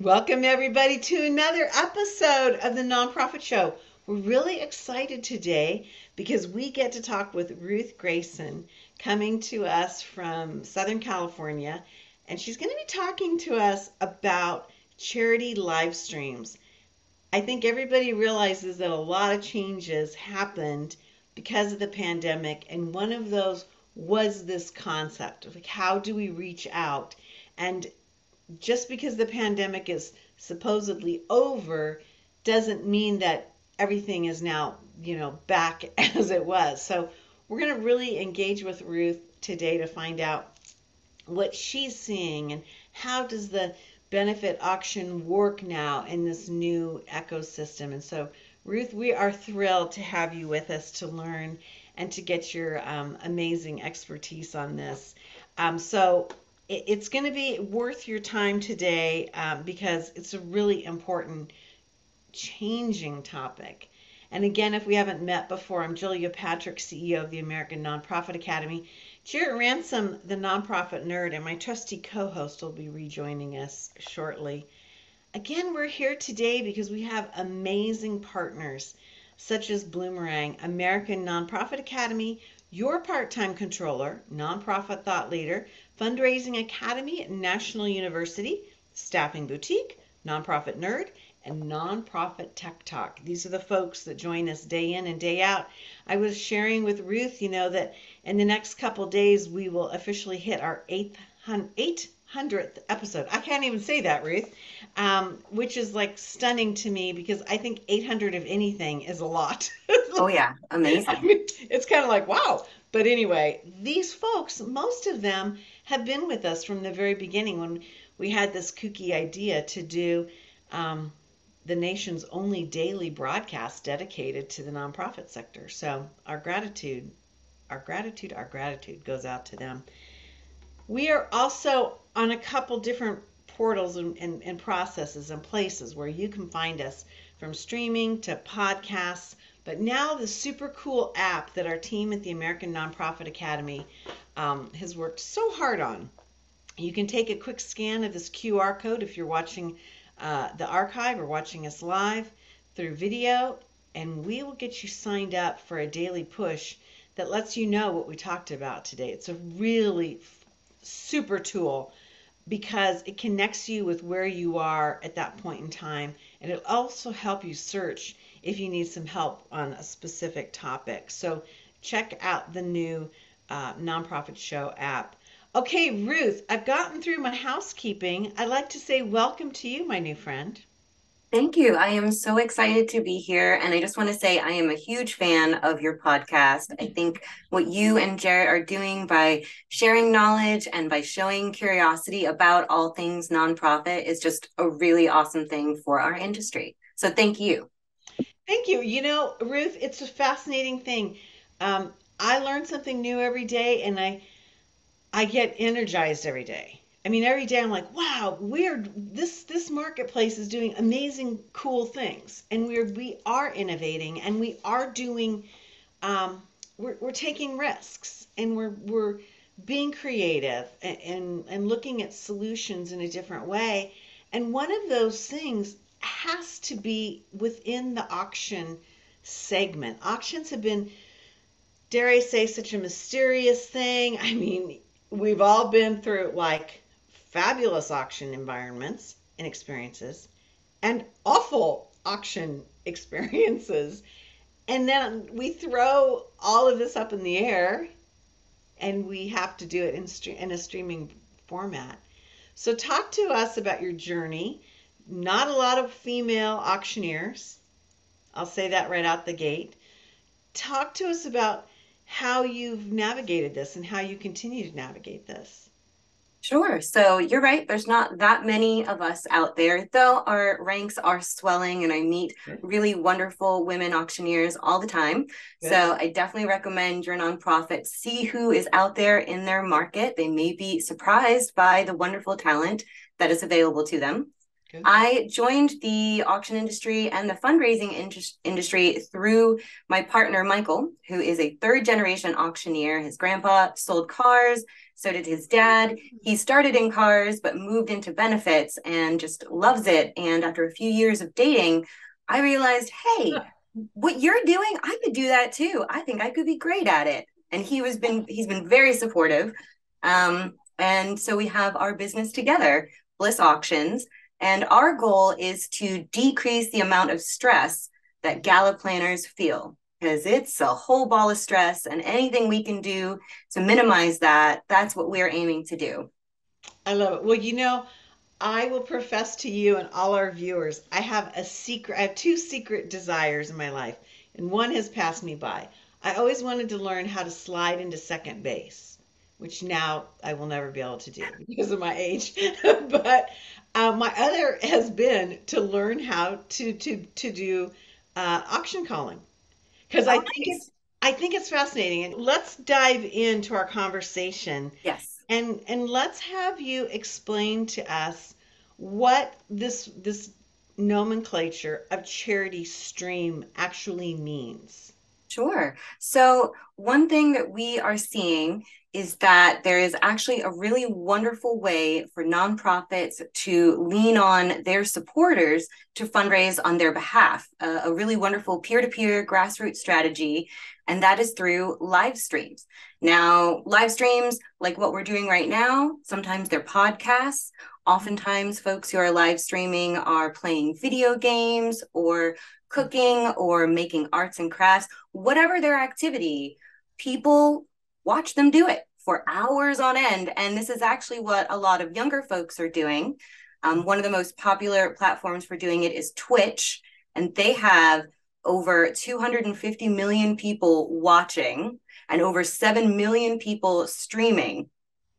Welcome everybody to another episode of the Nonprofit Show. We're really excited today because we get to talk with Ruth Grayson, coming to us from Southern California, and she's going to be talking to us about charity live streams. I think everybody realizes that a lot of changes happened because of the pandemic, and one of those was this concept of like, how do we reach out? And just because the pandemic is supposedly over doesn't mean that everything is now, you know, back as it was. So we're going to really engage with Ruth today to find out what she's seeing and how does the benefit auction work now in this new ecosystem. And so Ruth, we are thrilled to have you with us to learn and to get your amazing expertise on this. It's going to be worth your time today because it's a really important changing topic. And again, if we haven't met before, I'm Julia Patrick, CEO of the American Nonprofit Academy. Jarrett Ransom, the Nonprofit Nerd, and my trusty co-host will be rejoining us shortly. Again, we're here today because we have amazing partners such as Bloomerang, American Nonprofit Academy, Your Part-Time Controller, Nonprofit Thought Leader, Fundraising Academy at National University, Staffing Boutique, Nonprofit Nerd, and Nonprofit Tech Talk. These are the folks that join us day in and day out. I was sharing with Ruth, you know, that in the next couple days, we will officially hit our 800th episode. I can't even say that, Ruth, which is like stunning to me because I think 800 of anything is a lot. Oh yeah, amazing. I mean, it's kind of like, wow. But anyway, these folks, most of them have been with us from the very beginning when we had this kooky idea to do the nation's only daily broadcast dedicated to the nonprofit sector. So our gratitude goes out to them. We are also on a couple different portals and processes and places where you can find us, from streaming to podcasts, but now the super cool app that our team at the American Nonprofit Academy has worked so hard on. You can take a quick scan of this QR code if you're watching the archive or watching us live through video, and we will get you signed up for a daily push that lets you know what we talked about today. It's a really super tool because it connects you with where you are at that point in time, and it'll also help you search if you need some help on a specific topic. So check out the new Nonprofit Show app. Okay, Ruth, I've gotten through my housekeeping. I'd like to say welcome to you, my new friend. Thank you. I am so excited to be here. And I just want to say I am a huge fan of your podcast. I think what you and Jarrett are doing by sharing knowledge and by showing curiosity about all things nonprofit is just a really awesome thing for our industry. So thank you. Thank you. You know, Ruth, it's a fascinating thing. I learn something new every day, and I get energized every day. I mean, every day I'm like, wow, this marketplace is doing amazing, cool things. And we are innovating, and we are doing, we're taking risks, and we're being creative and looking at solutions in a different way. And one of those things has to be within the auction segment. Auctions have been, dare I say, such a mysterious thing. I mean, we've all been through like fabulous auction environments and experiences and awful auction experiences, and then we throw all of this up in the air and we have to do it in a streaming format. So talk to us about your journey. Not a lot of female auctioneers, I'll say that right out the gate. Talk to us about how you've navigated this and how you continue to navigate this. Sure. So you're right. There's not that many of us out there, though our ranks are swelling, and I meet really wonderful women auctioneers all the time. Yes. So I definitely recommend your nonprofit see who is out there in their market. They may be surprised by the wonderful talent that is available to them. Good. I joined the auction industry and the fundraising industry through my partner, Michael, who is a third generation auctioneer. His grandpa sold cars. So did his dad. He started in cars, but moved into benefits and just loves it. And after a few years of dating, I realized, hey, what you're doing, I could do that too. I think I could be great at it. And he's been very supportive. And so we have our business together, Bliss Auctions. And our goal is to decrease the amount of stress that gala planners feel, because it's a whole ball of stress, and anything we can do to minimize that, that's what we're aiming to do. I love it. Well, you know, I will profess to you and all our viewers, I have two secret desires in my life, and one has passed me by. I always wanted to learn how to slide into second base, which now I will never be able to do because of my age. But my other has been to learn how to do auction calling, because I think it's fascinating. And let's dive into our conversation. Yes. And let's have you explain to us what this nomenclature of charity stream actually means. Sure. So one thing that we are seeing is that there is actually a really wonderful way for nonprofits to lean on their supporters to fundraise on their behalf, a really wonderful peer-to-peer grassroots strategy, and that is through live streams. Now, live streams, like what we're doing right now, sometimes they're podcasts. Oftentimes, folks who are live streaming are playing video games or cooking or making arts and crafts, whatever their activity, people watch them do it for hours on end. And this is actually what a lot of younger folks are doing. One of the most popular platforms for doing it is Twitch, and they have over 250 million people watching and over 7 million people streaming.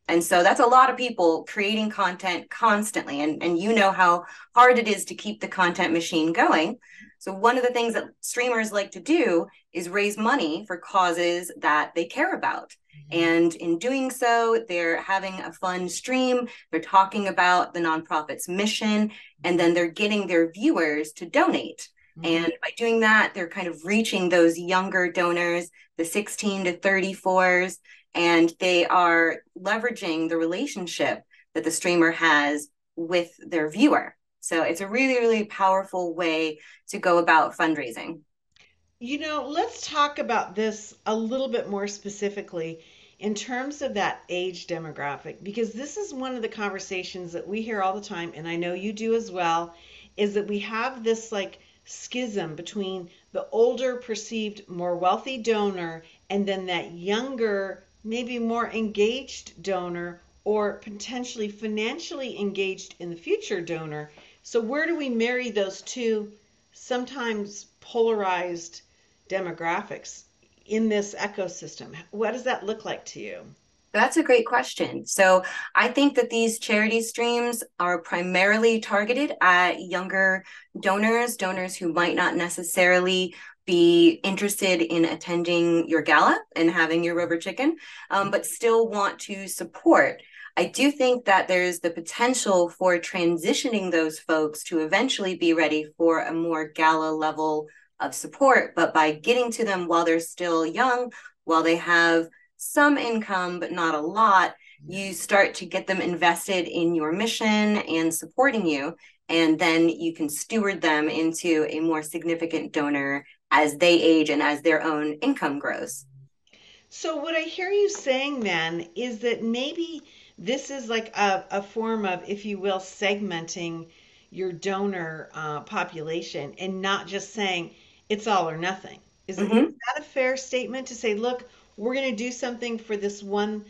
And so that's a lot of people creating content constantly. And you know how hard it is to keep the content machine going. So one of the things that streamers like to do is raise money for causes that they care about. And in doing so, they're having a fun stream. They're talking about the nonprofit's mission, and then they're getting their viewers to donate. Mm-hmm. And by doing that, they're kind of reaching those younger donors, the 16 to 34s, and they are leveraging the relationship that the streamer has with their viewer. So it's a really, really powerful way to go about fundraising. You know, let's talk about this a little bit more specifically in terms of that age demographic, because this is one of the conversations that we hear all the time, and I know you do as well, is that we have this like schism between the older, perceived, more wealthy donor and then that younger, maybe more engaged donor or potentially financially engaged in the future donor. So where do we marry those two sometimes polarized demographics in this ecosystem? What does that look like to you? That's a great question. So I think that these charity streams are primarily targeted at younger donors who might not necessarily be interested in attending your gala and having your rubber chicken, but still want to support. I do think that there's the potential for transitioning those folks to eventually be ready for a more gala level of support, but by getting to them while they're still young, while they have some income, but not a lot, you start to get them invested in your mission and supporting you, and then you can steward them into a more significant donor as they age and as their own income grows. So what I hear you saying then is that maybe this is like a form of, if you will, segmenting your donor population and not just saying it's all or nothing. Is that a fair statement to say, look, we're going to do something for this one,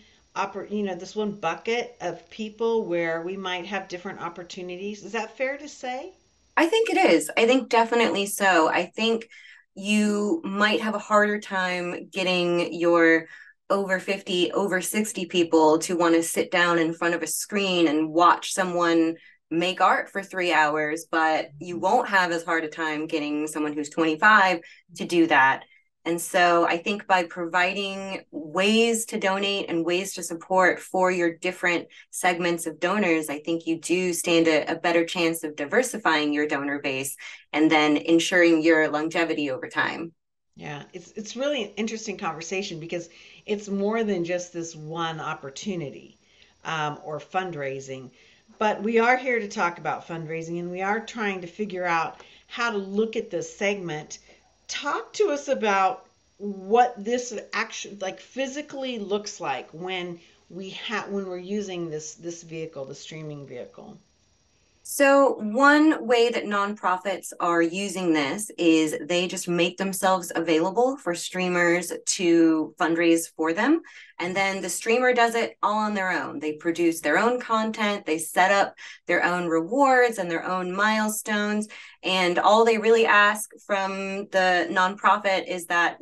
this one bucket of people where we might have different opportunities? Is that fair to say? I think it is. I think definitely so. I think you might have a harder time getting your over 50, over 60 people to want to sit down in front of a screen and watch someone make art for 3 hours, but you won't have as hard a time getting someone who's 25 to do that. And so I think by providing ways to donate and ways to support for your different segments of donors, I think you do stand a better chance of diversifying your donor base and then ensuring your longevity over time. Yeah, it's really an interesting conversation because it's more than just this one opportunity or fundraising. But we are here to talk about fundraising, and we are trying to figure out how to look at this segment. Talk to us about what this actually physically looks like when we're using this vehicle, the streaming vehicle. So one way that nonprofits are using this is they just make themselves available for streamers to fundraise for them. And then the streamer does it all on their own. They produce their own content. They set up their own rewards and their own milestones. And all they really ask from the nonprofit is that,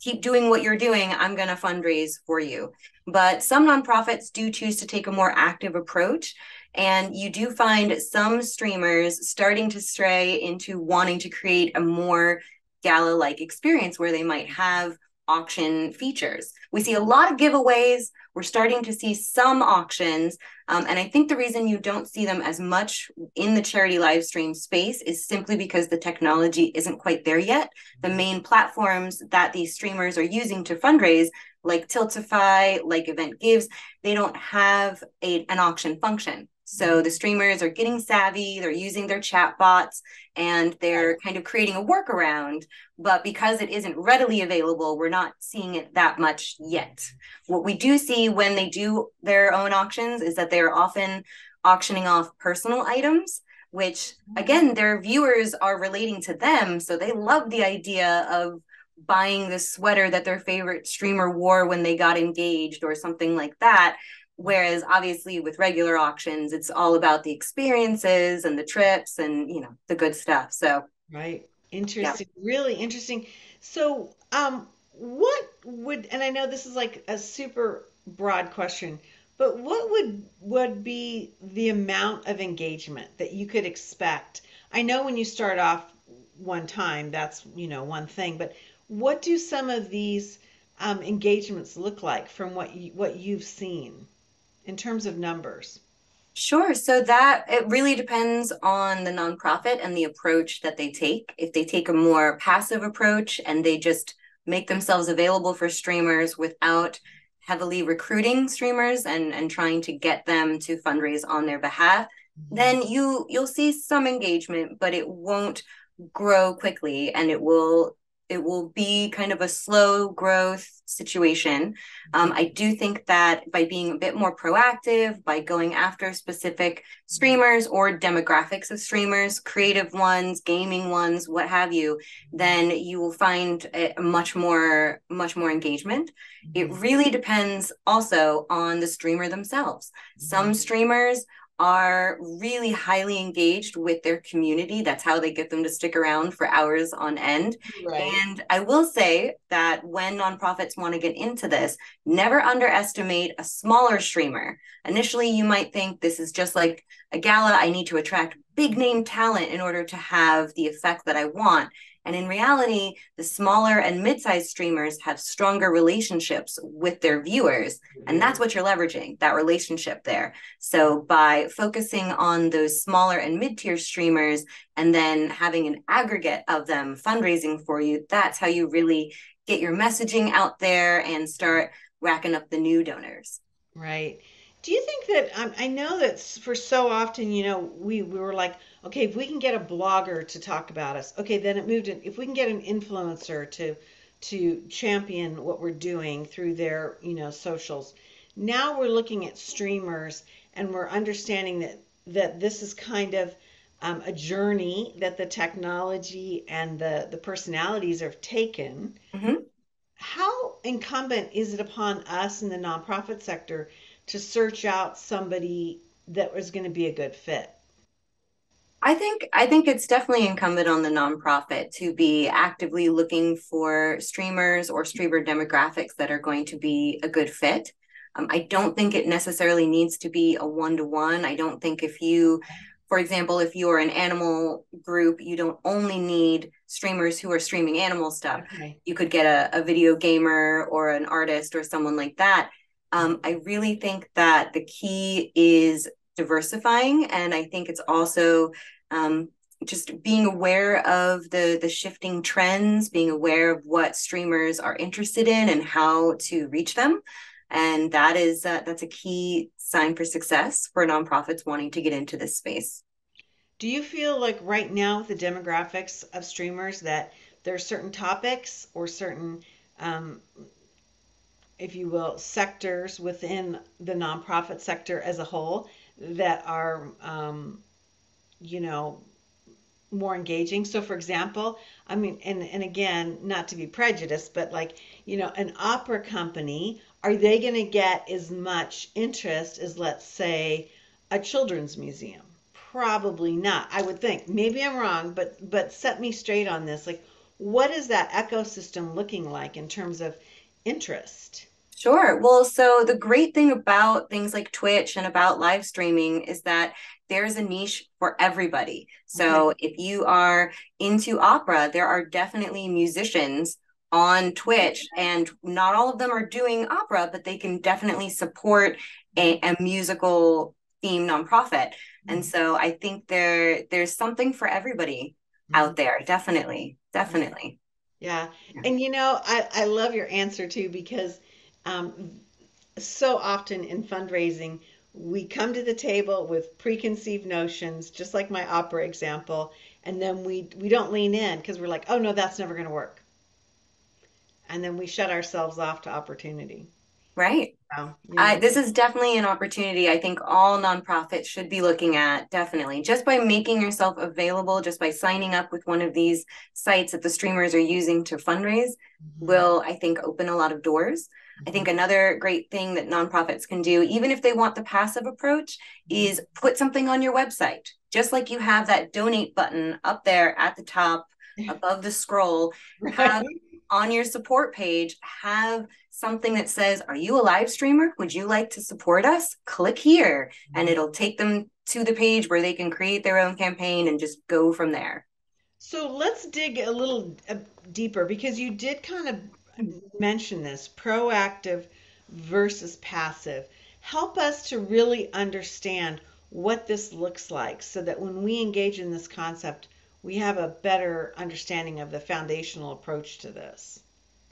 keep doing what you're doing. I'm going to fundraise for you. But some nonprofits do choose to take a more active approach. And you do find some streamers starting to stray into wanting to create a more gala-like experience where they might have auction features. We see a lot of giveaways. We're starting to see some auctions. And I think the reason you don't see them as much in the charity live stream space is simply because the technology isn't quite there yet. The main platforms that these streamers are using to fundraise, like Tiltify, like Event Gives, they don't have an auction function. So the streamers are getting savvy, they're using their chat bots, and they're kind of creating a workaround. But because it isn't readily available, we're not seeing it that much yet. What we do see when they do their own auctions is that they're often auctioning off personal items, which, again, their viewers are relating to them. So they love the idea of buying the sweater that their favorite streamer wore when they got engaged or something like that. Whereas obviously with regular auctions, it's all about the experiences and the trips and, the good stuff. So, right. Interesting. Yeah. Really interesting. So and I know this is a super broad question, but what would be the amount of engagement that you could expect? I know when you start off one time, that's, one thing, but what do some of these engagements look like from what you've seen? In terms of numbers? Sure. So that it really depends on the nonprofit and the approach that they take. If they take a more passive approach and they just make themselves available for streamers without heavily recruiting streamers and trying to get them to fundraise on their behalf, then you'll see some engagement, but it won't grow quickly, and it will be kind of a slow growth situation. I do think that by being a bit more proactive, by going after specific streamers or demographics of streamers, creative ones, gaming ones, what have you, then you will find much more engagement. It really depends also on the streamer themselves. Some streamers are really highly engaged with their community. That's how they get them to stick around for hours on end. Right. And I will say that when nonprofits want to get into this, never underestimate a smaller streamer. Initially, you might think this is just like a gala. I need to attract big name talent in order to have the effect that I want. And in reality, the smaller and mid-sized streamers have stronger relationships with their viewers. And that's what you're leveraging, that relationship there. So by focusing on those smaller and mid-tier streamers and then having an aggregate of them fundraising for you, that's how you really get your messaging out there and start racking up the new donors. Right. Do you think that, I know that for so often, we were like, okay, if we can get a blogger to talk about us, okay, then it moved in. If we can get an influencer to champion what we're doing through their, socials. Now we're looking at streamers, and we're understanding that this is kind of a journey that the technology and the personalities have taken. Mm-hmm. How incumbent is it upon us in the nonprofit sector to search out somebody that was going to be a good fit? I think it's definitely incumbent on the nonprofit to be actively looking for streamers or streamer demographics that are going to be a good fit. I don't think it necessarily needs to be a one-to-one. I don't think if you For example, if you're an animal group, you don't only need streamers who are streaming animal stuff. Okay. You could get a video gamer or an artist or someone like that. I really think that the key is diversifying. And I think it's also just being aware of the shifting trends, being aware of what streamers are interested in and how to reach them. And that is that's a key sign for success for nonprofits wanting to get into this space. Do you feel like right now with the demographics of streamers that there are certain topics or certain, if you will, sectors within the nonprofit sector as a whole that are, you know, more engaging? So for example, I mean, and again, not to be prejudiced, but like, you know, an opera company, are they going to get as much interest as, let's say, a children's museum? Probably not, I would think. Maybe I'm wrong, but set me straight on this. Like, what is that ecosystem looking like in terms of interest? Sure. Well, so the great thing about things like Twitch and about live streaming is that there's a niche for everybody. So if you are into opera, there are definitely musicians on Twitch, and not all of them are doing opera, but they can definitely support a musical theme nonprofit. And so I think there's something for everybody out there. Definitely. Definitely. Yeah. And you know, I love your answer too, because so often in fundraising, we come to the table with preconceived notions, just like my opera example. And then we don't lean in because we're like, oh no, that's never going to work. And then we shut ourselves off to opportunity. Right. So, you know. This is definitely an opportunity I think all nonprofits should be looking at, definitely. Just by making yourself available, just by signing up with one of these sites that the streamers are using to fundraise will, I think, open a lot of doors. I think another great thing that nonprofits can do, even if they want the passive approach, is put something on your website. Just like you have that donate button up there at the top above the scroll. Right. On your support page, have something that says, are you a live streamer? Would you like to support us? Click here. And it'll take them to the page where they can create their own campaign and just go from there. So let's dig a little deeper, because you did kind of mention this, proactive versus passive. Help us to really understand what this looks like so that when we engage in this concept, we have a better understanding of the foundational approach to this.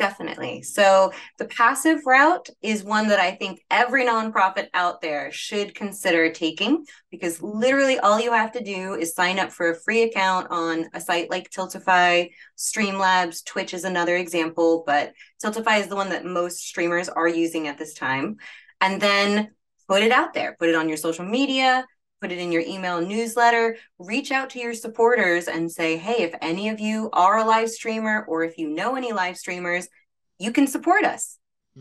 Definitely. So the passive route is one that I think every nonprofit out there should consider taking, because literally all you have to do is sign up for a free account on a site like Tiltify, Streamlabs, Twitch is another example, but Tiltify is the one that most streamers are using at this time. And then put it out there, put it on your social media, put it in your email newsletter, reach out to your supporters and say, hey, if any of you are a live streamer or if you know any live streamers, you can support us.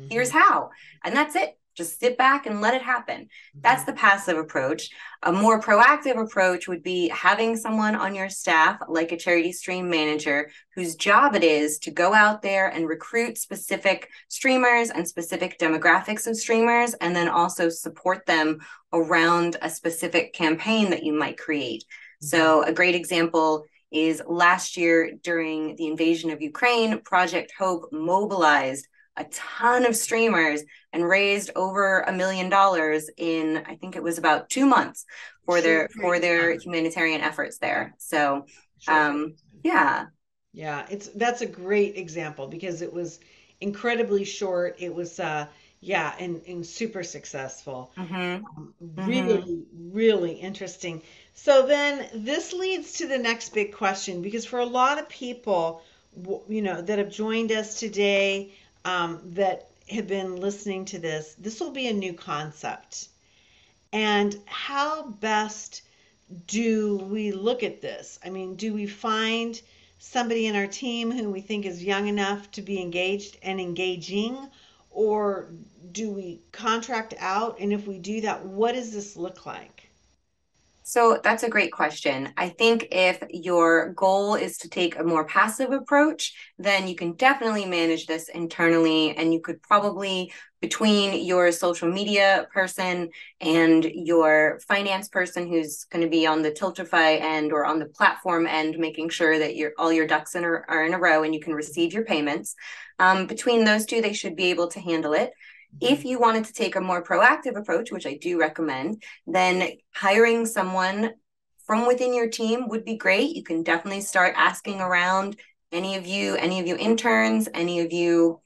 Here's how. And that's it. Just sit back and let it happen. That's the passive approach. A more proactive approach would be having someone on your staff, like a charity stream manager, whose job it is to go out there and recruit specific streamers and specific demographics of streamers, and then also support them around a specific campaign that you might create. So a great example is last year during the invasion of Ukraine, Project Hope mobilized a ton of streamers and raised over $1 million in, I think it was about 2 months for their humanitarian efforts there. So, yeah, that's a great example because it was incredibly short. It was, and super successful. Really interesting. So then this leads to the next big question, because for a lot of people, you know, that have joined us today, that have been listening to this, this will be a new concept. And how best do we look at this? I mean, do we find somebody in our team who we think is young enough to be engaged and engaging, or do we contract out? And if we do that, what does this look like? So that's a great question. I think if your goal is to take a more passive approach, then you can definitely manage this internally, and you could probably, between your social media person and your finance person who's going to be on the Tiltify end or on the platform end, making sure that all your ducks are in a row and you can receive your payments. Between those two, they should be able to handle it. If you wanted to take a more proactive approach, which I do recommend, then hiring someone from within your team would be great. You can definitely start asking around any of you interns, any of you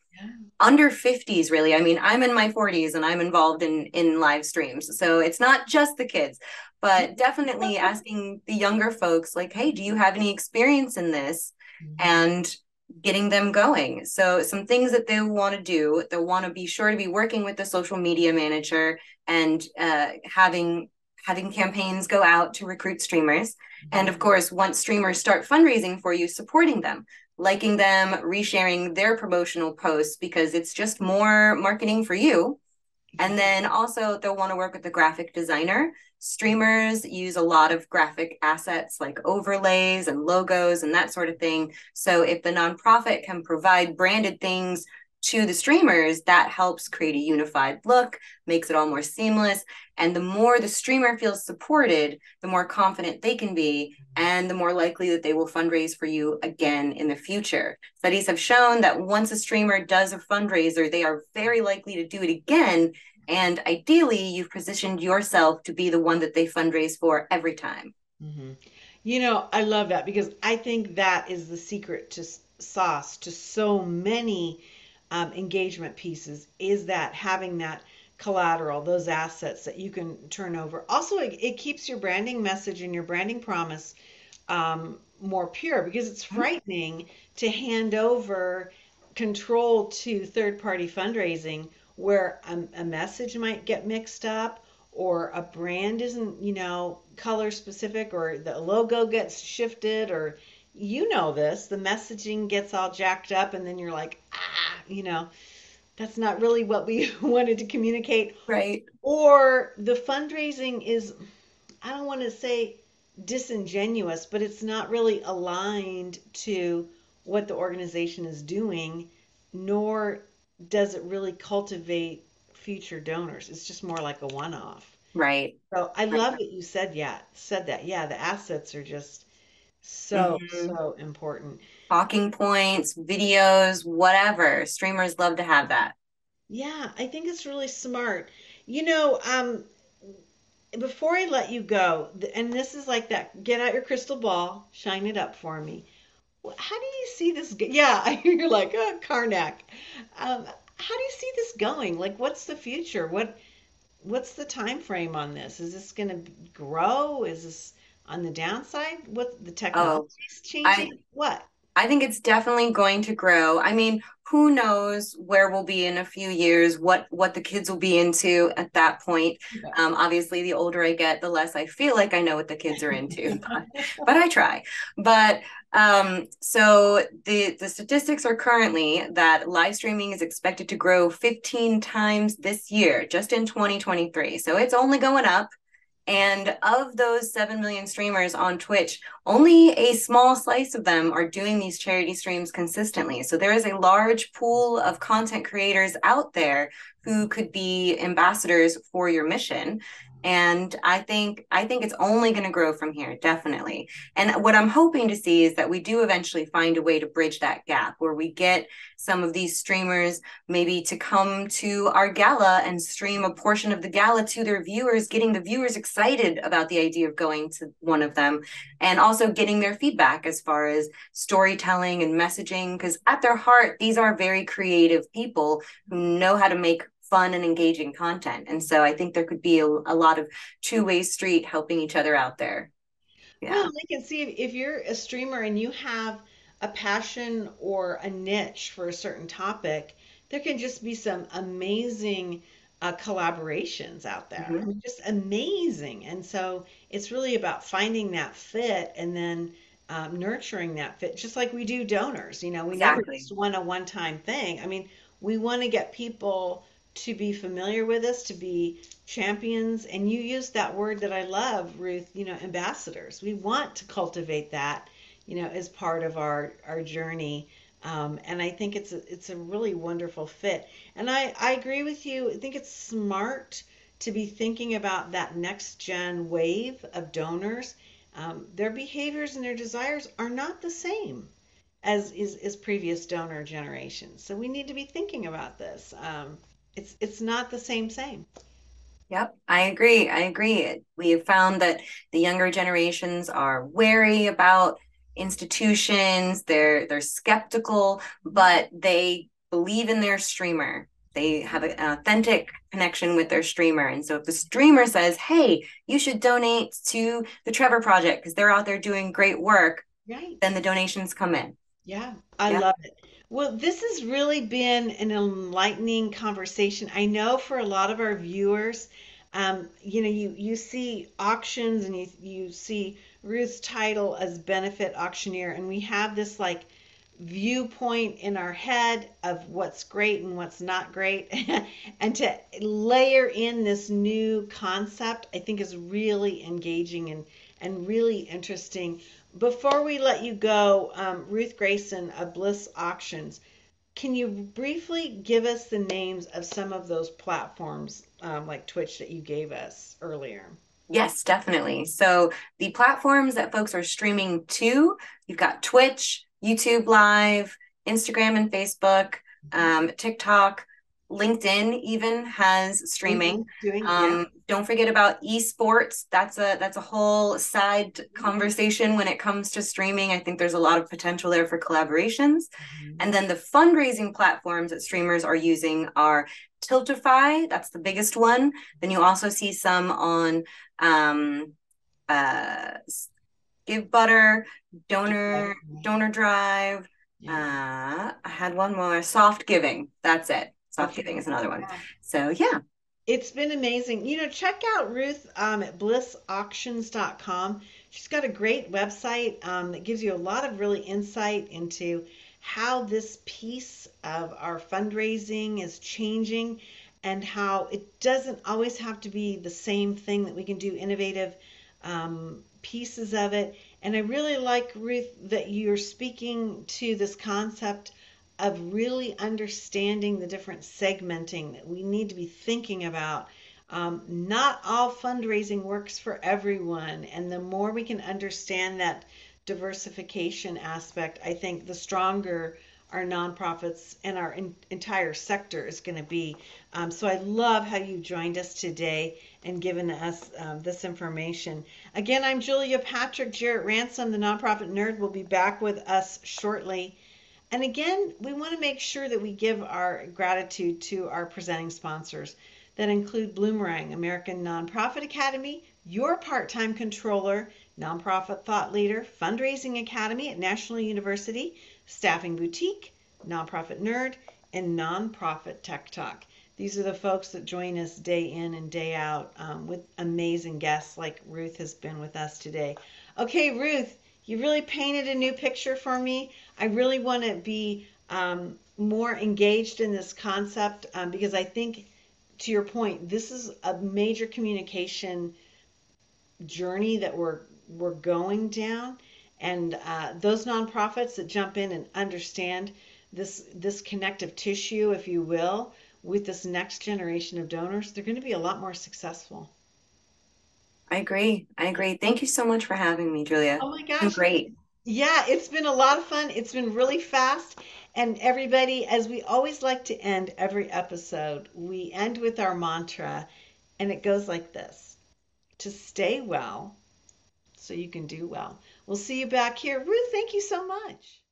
under 50s, really. I mean, I'm in my 40s and I'm involved in live streams. So it's not just the kids, but definitely asking the younger folks like, hey, do you have any experience in this? And getting them going. So some things that they want to do, they'll want to be sure to be working with the social media manager and having campaigns go out to recruit streamers. And of course, once streamers start fundraising for you, supporting them, liking them, resharing their promotional posts, because it's just more marketing for you. And then also they'll want to work with the graphic designer. Streamers use a lot of graphic assets like overlays and logos and that sort of thing. So if the nonprofit can provide branded things to the streamers, that helps create a unified look, makes it all more seamless. And the more the streamer feels supported, the more confident they can be, and the more likely that they will fundraise for you again in the future. Studies have shown that once a streamer does a fundraiser, they are very likely to do it again. And ideally, you've positioned yourself to be the one that they fundraise for every time. Mm-hmm. You know, I love that, because I think that is the secret sauce to so many engagement pieces, is that having that collateral, those assets that you can turn over. Also, it keeps your branding message and your branding promise more pure, because it's frightening to hand over control to third-party fundraising where a message might get mixed up, or a brand isn't, you know, color specific, or the logo gets shifted, or, you know, the messaging gets all jacked up, and then you're like, you know, that's not really what we wanted to communicate. Right. Or the fundraising is, I don't want to say disingenuous, but it's not really aligned to what the organization is doing, nor does it really cultivate future donors. It's just more like a one-off. Right. So I love that you said that. Yeah, the assets are just so, so important. Talking points, videos, whatever. Streamers love to have that. Yeah, I think it's really smart. You know, before I let you go, and this is like that, get out your crystal ball, shine it up for me. How do you see this? Yeah, you're like, oh, Karnak. How do you see this going? Like, what's the future? What's the time frame on this? Is this going to grow? Is this on the downside? What, the technology is changing? I think it's definitely going to grow. I mean, who knows where we'll be in a few years, what the kids will be into at that point. Okay. Obviously, the older I get, the less I feel like I know what the kids are into, but I try. But so the statistics are currently that live streaming is expected to grow 15 times this year, just in 2023. So it's only going up. And of those 7 million streamers on Twitch, only a small slice of them are doing these charity streams consistently. So there is a large pool of content creators out there who could be ambassadors for your mission. And I think it's only going to grow from here, definitely. And what I'm hoping to see is that we do eventually find a way to bridge that gap, where we get some of these streamers maybe to come to our gala and stream a portion of the gala to their viewers, getting the viewers excited about the idea of going to one of them, and also getting their feedback as far as storytelling and messaging, because at their heart, these are very creative people who know how to make fun and engaging content. And so I think there could be a lot of two-way street helping each other out there. Yeah. Well, I can see if you're a streamer and you have a passion or a niche for a certain topic, there can just be some amazing collaborations out there. Mm-hmm. I mean, just amazing. And so it's really about finding that fit and then nurturing that fit, just like we do donors. You know, we never just want a one-time thing. I mean, we want to get people to be familiar with us, to be champions. And you used that word that I love, Ruth, you know, ambassadors. We want to cultivate that, you know, as part of our journey. And I think it's a really wonderful fit. And I agree with you. I think it's smart to be thinking about that next gen wave of donors. Their behaviors and their desires are not the same as is previous donor generations. So we need to be thinking about this. It's not the same. Yep, I agree. We have found that the younger generations are wary about institutions. They're skeptical, but they believe in their streamer. They have an authentic connection with their streamer. And so if the streamer says, hey, you should donate to the Trevor Project because they're out there doing great work, right, then the donations come in. Yeah, I love it. Well, this has really been an enlightening conversation. I know for a lot of our viewers, you know, you see auctions and you see Ruth's title as benefit auctioneer, and we have this like viewpoint in our head of what's great and what's not great. And to layer in this new concept, I think is really engaging and really interesting. Before we let you go, Ruth Grayson of Bliss Auctions, can you briefly give us the names of some of those platforms like Twitch that you gave us earlier? Yes, definitely. So the platforms that folks are streaming to, you've got Twitch, YouTube Live, Instagram and Facebook, TikTok, LinkedIn even has streaming. Don't forget about esports. That's a whole side conversation when it comes to streaming. I think there's a lot of potential there for collaborations. And then the fundraising platforms that streamers are using are Tiltify. That's the biggest one. Then you also see some on GiveButter, DonorDrive. I had one more, SoftGiving. That's it. SoftGiving is another one. So yeah, it's been amazing. You know, check out Ruth at blissauctions.com. She's got a great website that gives you a lot of really insight into how this piece of our fundraising is changing and how it doesn't always have to be the same thing, that we can do innovative pieces of it. And I really like, Ruth, that you're speaking to this concept of really understanding the different segmenting that we need to be thinking about. Not all fundraising works for everyone, and the more we can understand that diversification aspect, I think the stronger our nonprofits and our entire sector is going to be. So I love how you joined us today and given us this information. Again, I'm Julia Patrick. Jarrett Ransom, the Nonprofit Nerd, will be back with us shortly. And again, we want to make sure that we give our gratitude to our presenting sponsors that include Bloomerang, American Nonprofit Academy, Your Part-Time Controller, Nonprofit Thought Leader, Fundraising Academy at National University, Staffing Boutique, Nonprofit Nerd, and Nonprofit Tech Talk. These are the folks that join us day in and day out with amazing guests like Ruth has been with us today. Okay, Ruth, you really painted a new picture for me. I really want to be more engaged in this concept because I think, to your point, this is a major communication journey that we're going down. And those nonprofits that jump in and understand this connective tissue, if you will, with this next generation of donors, they're going to be a lot more successful. I agree. Thank you so much for having me, Julia. Oh my gosh. It's great. Yeah, it's been a lot of fun. It's been really fast. And everybody, as we always like to end every episode, we end with our mantra, and it goes like this: to stay well so you can do well. We'll see you back here. Ruth, thank you so much.